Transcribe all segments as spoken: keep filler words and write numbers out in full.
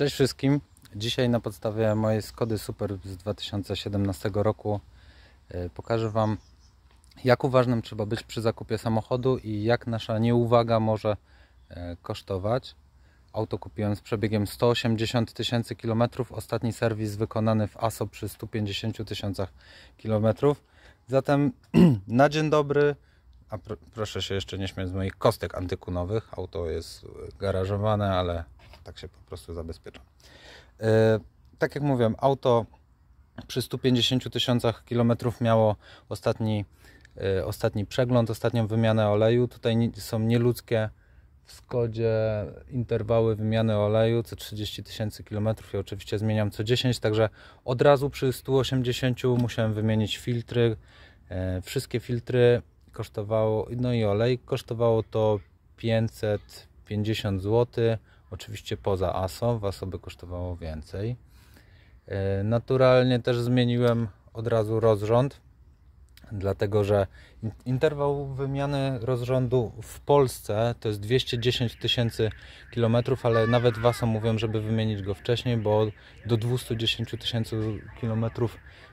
Cześć wszystkim. Dzisiaj na podstawie mojej Skody Superb z dwa tysiące siedemnastego roku pokażę Wam, jak uważnym trzeba być przy zakupie samochodu i jak nasza nieuwaga może kosztować. Auto kupiłem z przebiegiem sto osiemdziesiąt tysięcy km. Ostatni serwis wykonany w A S O przy stu pięćdziesięciu tysiącach km. Zatem na dzień dobry, a pr proszę się jeszcze nie śmiać z moich kostek antykunowych. Auto jest garażowane, ale tak się po prostu zabezpieczam. Yy, tak jak mówiłem, auto przy stu pięćdziesięciu tysiącach km miało ostatni, yy, ostatni przegląd, ostatnią wymianę oleju. Tutaj nie, są nieludzkie w Skodzie interwały wymiany oleju co trzydzieści tysięcy km. Ja oczywiście zmieniam co dziesięć, także od razu przy stu osiemdziesięciu musiałem wymienić filtry. Yy, wszystkie filtry kosztowało, no i olej, kosztowało to pięćset pięćdziesiąt złotych. Oczywiście poza A S O, w A S O by kosztowało więcej. Naturalnie też zmieniłem od razu rozrząd, dlatego że interwał wymiany rozrządu w Polsce to jest dwieście dziesięć tysięcy km, ale nawet w A S O mówią, żeby wymienić go wcześniej, bo do dwustu dziesięciu tysięcy km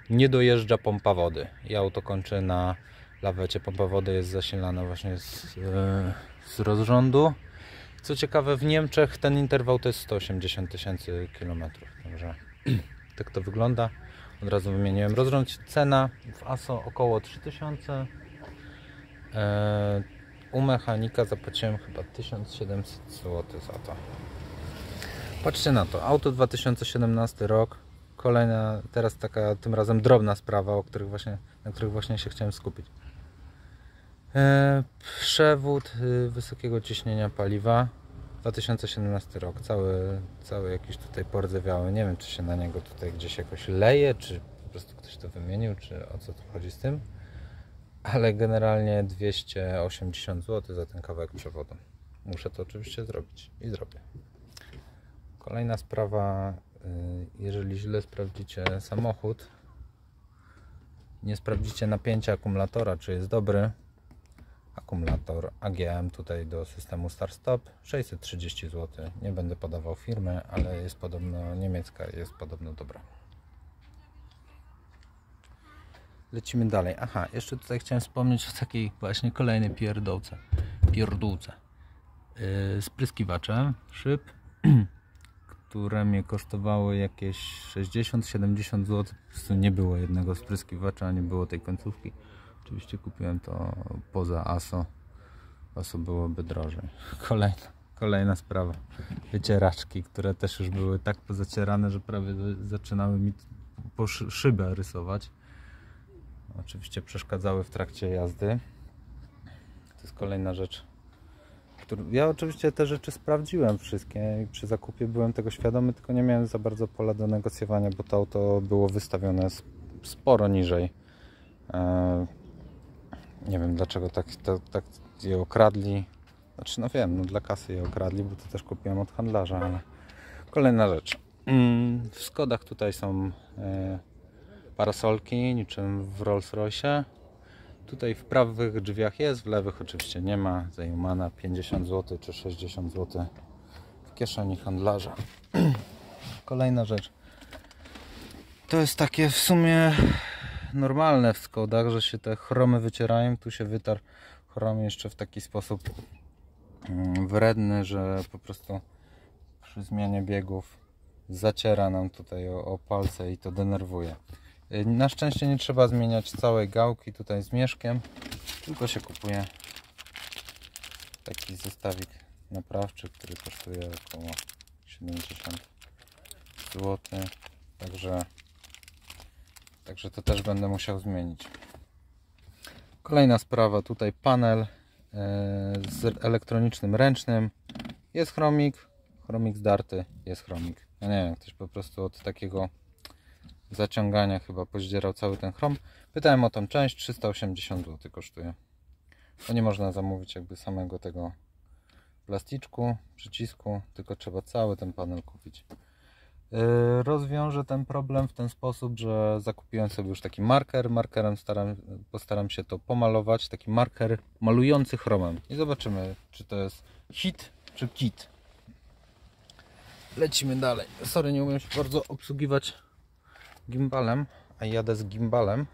nie dojeżdża pompa wody. I auto kończy na lawecie. Pompa wody jest zasilana właśnie z, z rozrządu. Co ciekawe, w Niemczech ten interwał to jest sto osiemdziesiąt tysięcy km. Także tak to wygląda. Od razu wymieniłem rozrząd. Cena w A S O około trzy tysiące. U mechanika zapłaciłem chyba tysiąc siedemset złotych za to. Patrzcie na to. Auto dwa tysiące siedemnasty rok. Kolejna, teraz taka tym razem drobna sprawa, o których właśnie, na których właśnie się chciałem skupić. Przewód wysokiego ciśnienia paliwa, dwa tysiące siedemnasty rok, cały, cały jakiś tutaj porzewiały, nie wiem, czy się na niego tutaj gdzieś jakoś leje, czy po prostu ktoś to wymienił, czy o co tu chodzi z tym, ale generalnie dwieście osiemdziesiąt złotych za ten kawałek przewodu. Muszę to oczywiście zrobić i zrobię. Kolejna sprawa, jeżeli źle sprawdzicie samochód, nie sprawdzicie napięcia akumulatora, czy jest dobry, akumulator A G M tutaj do systemu Start-Stop sześćset trzydzieści złotych. Nie będę podawał firmy, ale jest podobno niemiecka, jest podobno dobra. Lecimy dalej. Aha, jeszcze tutaj chciałem wspomnieć o takiej właśnie kolejnej pierdółce. Pierdółce. Yy, spryskiwacze szyb, które mnie kosztowały jakieś sześćdziesiąt siedemdziesiąt złotych. Po prostu nie było jednego spryskiwacza, nie było tej końcówki. Oczywiście kupiłem to poza A S O. A S O byłoby drożej. Kolejna, kolejna sprawa. Wycieraczki, które też już były tak pozacierane, że prawie zaczynały mi po szybę rysować. Oczywiście przeszkadzały w trakcie jazdy. To jest kolejna rzecz. Ja oczywiście te rzeczy sprawdziłem wszystkie i przy zakupie byłem tego świadomy, tylko nie miałem za bardzo pola do negocjowania, bo to auto było wystawione sporo niżej. Nie wiem, dlaczego tak, tak, tak je okradli. Znaczy, no wiem, no dla kasy je okradli, bo to też kupiłem od handlarza, ale kolejna rzecz. W Skodach tutaj są parasolki, niczym w Rolls Royce. Tutaj w prawych drzwiach jest, w lewych oczywiście nie ma. Zajumana pięćdziesiąt złotych czy sześćdziesiąt złotych w kieszeni handlarza. Kolejna rzecz. To jest takie w sumie normalne w Skodach, że się te chromy wycierają. Tu się wytarł chrom jeszcze w taki sposób wredny, że po prostu przy zmianie biegów zaciera nam tutaj o, o palce i to denerwuje. Na szczęście nie trzeba zmieniać całej gałki tutaj z mieszkiem, tylko się kupuje taki zestawik naprawczy, który kosztuje około siedemdziesiąt złotych. Także Także to też będę musiał zmienić. Kolejna sprawa, tutaj panel yy, z elektronicznym ręcznym. Jest chromik, chromik zdarty, jest chromik. Ja nie wiem, ktoś po prostu od takiego zaciągania chyba pozdzierał cały ten chrom. Pytałem o tą część, trzysta osiemdziesiąt złotych kosztuje. To nie można zamówić jakby samego tego plasticzku, przycisku, tylko trzeba cały ten panel kupić. Rozwiążę ten problem w ten sposób, że zakupiłem sobie już taki marker. Markerem staram, postaram się to pomalować. Taki marker malujący chromem. I zobaczymy, czy to jest hit, czy kit. lecimy dalej. Sorry, nie umiem się bardzo obsługiwać gimbalem, a jadę z gimbalem,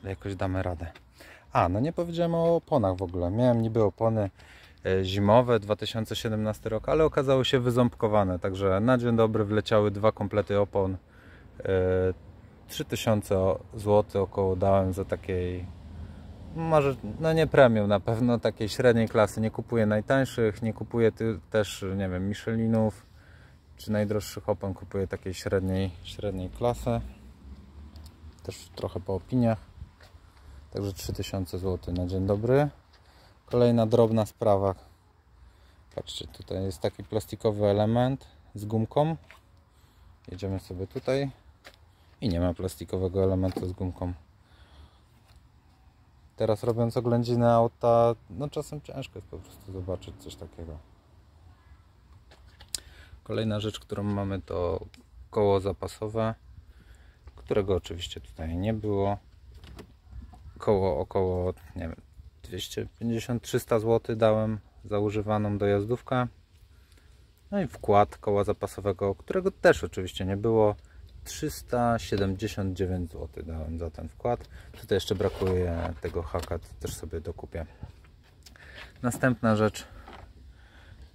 ale jakoś damy radę. A, no nie powiedziałem o oponach w ogóle. Miałem niby opony zimowe, dwa tysiące siedemnasty rok, ale okazały się wyząbkowane, także na dzień dobry wleciały dwa komplety opon. trzy tysiące złotych około dałem za takiej, może, no nie premium na pewno, takiej średniej klasy. Nie kupuję najtańszych, nie kupuję też, nie wiem, Michelinów czy najdroższych opon, kupuję takiej średniej, średniej klasy. Też trochę po opiniach. Także trzy tysiące złotych na dzień dobry. Kolejna drobna sprawa. Patrzcie, tutaj jest taki plastikowy element z gumką. Jedziemy sobie tutaj i nie ma plastikowego elementu z gumką. Teraz robiąc oględziny auta, no czasem ciężko jest po prostu zobaczyć coś takiego. Kolejna rzecz, którą mamy, to koło zapasowe, którego oczywiście tutaj nie było. Koło około, nie wiem, dwieście pięćdziesiąt do trzystu złotych dałem za używaną dojazdówkę. No i wkład koła zapasowego, którego też oczywiście nie było, trzysta siedemdziesiąt dziewięć złotych dałem za ten wkład. Tutaj jeszcze brakuje tego haka, to też sobie dokupię. Następna rzecz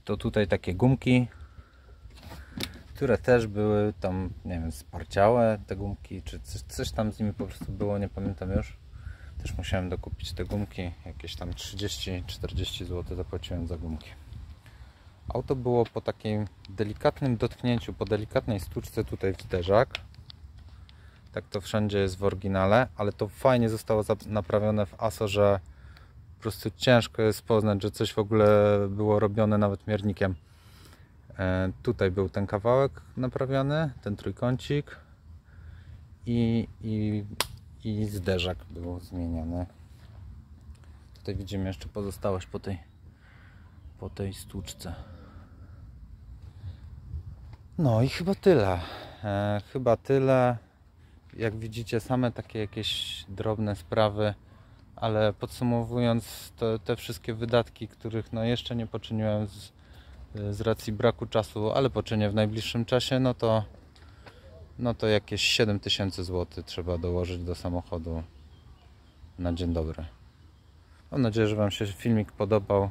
to tutaj takie gumki, które też były tam, nie wiem, sparciałe te gumki, czy coś, coś tam z nimi po prostu było, nie pamiętam już. Też musiałem dokupić te gumki, jakieś tam trzydzieści czterdzieści złotych zapłaciłem za gumki. Auto było po takim delikatnym dotknięciu, po delikatnej stuczce tutaj w zderzak. Tak to wszędzie jest w oryginale, ale to fajnie zostało naprawione w A S O, że po prostu ciężko jest poznać, że coś w ogóle było robione nawet miernikiem. E, tutaj był ten kawałek naprawiany, ten trójkącik i, i, i zderzak był zmieniany. Tutaj widzimy jeszcze pozostałość po tej po tej stłuczce. No i chyba tyle. E, chyba tyle. Jak widzicie, same takie jakieś drobne sprawy, ale podsumowując te, te wszystkie wydatki, których no jeszcze nie poczyniłem z, z racji braku czasu, ale poczynię w najbliższym czasie, no to no to jakieś siedem tysięcy złotych trzeba dołożyć do samochodu na dzień dobry. Mam nadzieję, że Wam się filmik podobał.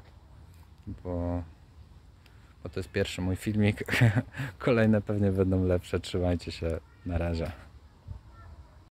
Bo, bo to jest pierwszy mój filmik. Kolejne pewnie będą lepsze. Trzymajcie się. Na razie.